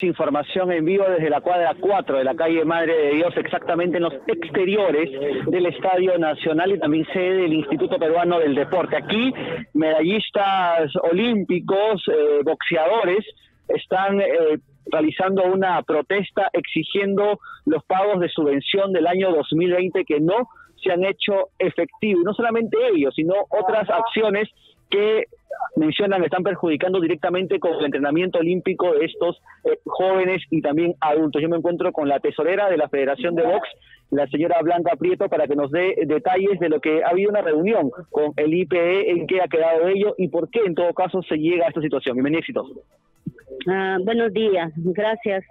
Información en vivo desde la cuadra 4 de la calle Madre de Dios, exactamente en los exteriores del Estadio Nacional y también sede del Instituto Peruano del Deporte. Aquí medallistas olímpicos, boxeadores, están realizando una protesta exigiendo los pagos de subvención del año 2020 que no se han hecho efectivos. Y no solamente ellos, sino otras acciones que mencionan están perjudicando directamente con el entrenamiento olímpico de estos jóvenes y también adultos. Yo me encuentro con la tesorera de la Federación de Box, la señora Blanca Prieto, para que nos dé detalles de lo que ha habido una reunión con el IPE, en qué ha quedado ello y por qué en todo caso se llega a esta situación. Bienvenido, éxitos. Buenos días, gracias.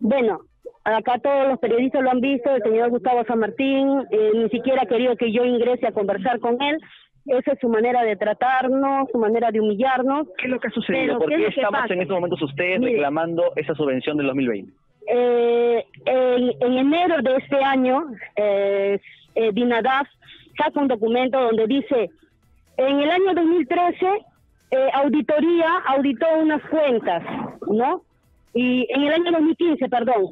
Bueno, acá todos los periodistas lo han visto, el señor Gustavo San Martín ni siquiera ha querido que yo ingrese a conversar con él. Esa es su manera de tratarnos, su manera de humillarnos. ¿Qué es lo que ha sucedido? ¿Por qué estamos en estos momentos ustedes reclamando esa subvención del 2020? En enero de este año, DINADAF saca un documento donde dice, en el año 2013, auditoría auditó unas cuentas, ¿no? Y en el año 2015, perdón,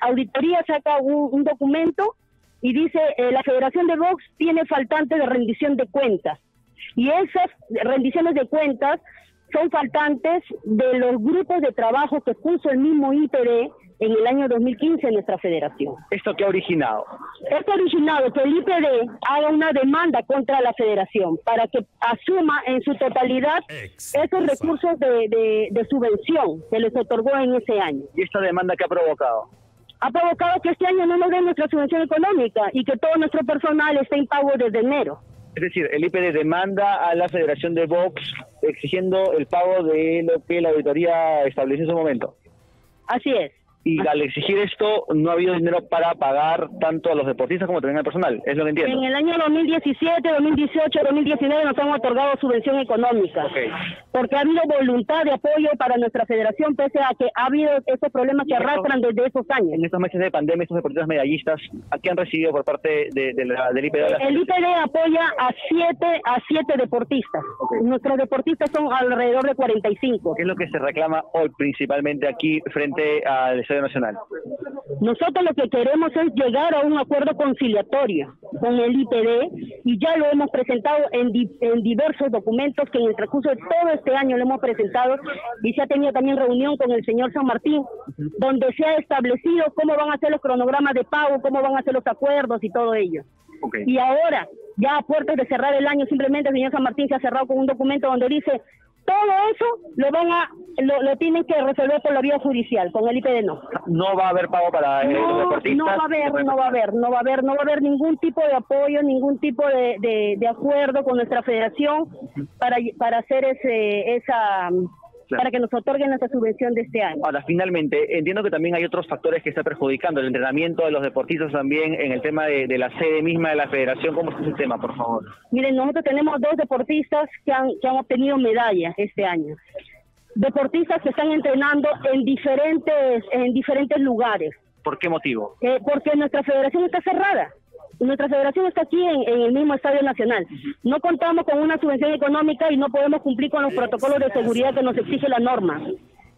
auditoría saca un documento y dice, la Federación de Box tiene faltantes de rendición de cuentas. Y esas rendiciones de cuentas son faltantes de los grupos de trabajo que puso el mismo IPD en el año 2015 en nuestra federación. ¿Esto qué ha originado? Esto ha originado que el IPD haga una demanda contra la federación para que asuma en su totalidad esos recursos de subvención que les otorgó en ese año. ¿Y esta demanda qué ha provocado? Ha provocado que este año no nos den nuestra subvención económica y que todo nuestro personal esté impago desde enero. Es decir, el IPD demanda a la Federación de Box exigiendo el pago de lo que la auditoría estableció en su momento. Así es. Y al exigir esto, no ha habido dinero para pagar tanto a los deportistas como también al personal, es lo que entiendo. En el año 2017, 2018, 2019 nos han otorgado subvención económica. Okay. Porque ha habido voluntad de apoyo para nuestra federación, pese a que ha habido esos problemas que arrastran desde esos años. En estos meses de pandemia, estos deportistas medallistas, ¿a qué han recibido por parte del IPD? El IPD apoya a siete deportistas. Okay. Nuestros deportistas son alrededor de 45. ¿Qué es lo que se reclama hoy principalmente aquí frente al Nacional? Nosotros lo que queremos es llegar a un acuerdo conciliatorio con el IPD y ya lo hemos presentado en diversos documentos que en el transcurso de todo este año lo hemos presentado, y se ha tenido también reunión con el señor San Martín, donde se ha establecido cómo van a ser los cronogramas de pago, cómo van a ser los acuerdos y todo ello. Okay. Y ahora, ya a puertas de cerrar el año, simplemente el señor San Martín se ha cerrado con un documento donde dice todo eso lo tienen que resolver por la vía judicial, con el IPD no. No va a haber pago para los deportistas. No va a haber ningún tipo de apoyo, ningún tipo de acuerdo con nuestra federación para hacer para que nos otorguen nuestra subvención de este año. Ahora, finalmente, entiendo que también hay otros factores que está perjudicando el entrenamiento de los deportistas también en el tema de la sede misma de la federación. ¿Cómo está ese tema, por favor? Miren, nosotros tenemos dos deportistas que han obtenido medallas este año. Deportistas que están entrenando en diferentes lugares. ¿Por qué motivo? Porque nuestra federación está cerrada. Nuestra federación está aquí en el mismo Estadio Nacional. No contamos con una subvención económica y no podemos cumplir con los protocolos de seguridad que nos exige la norma.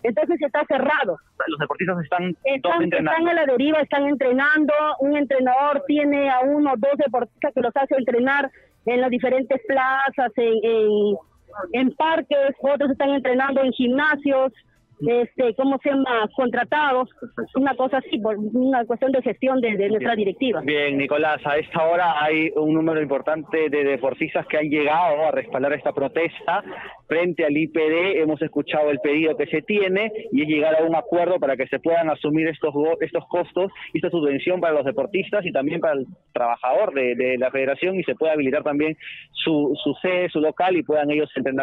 Entonces está cerrado. Los deportistas están a la deriva, están entrenando. Un entrenador tiene a uno o dos deportistas que los hace entrenar en las diferentes plazas, en parques. Otros están entrenando en gimnasios. ¿Cómo se llama? Contratados. Una cosa así, una cuestión de gestión de nuestra directiva. Bien, Nicolás, a esta hora hay un número importante de deportistas que han llegado a respaldar esta protesta frente al IPD. Hemos escuchado el pedido que se tiene y es llegar a un acuerdo para que se puedan asumir estos costos y esta subvención para los deportistas y también para el trabajador de la federación, y se pueda habilitar también su sede, su local, y puedan ellos entrenar.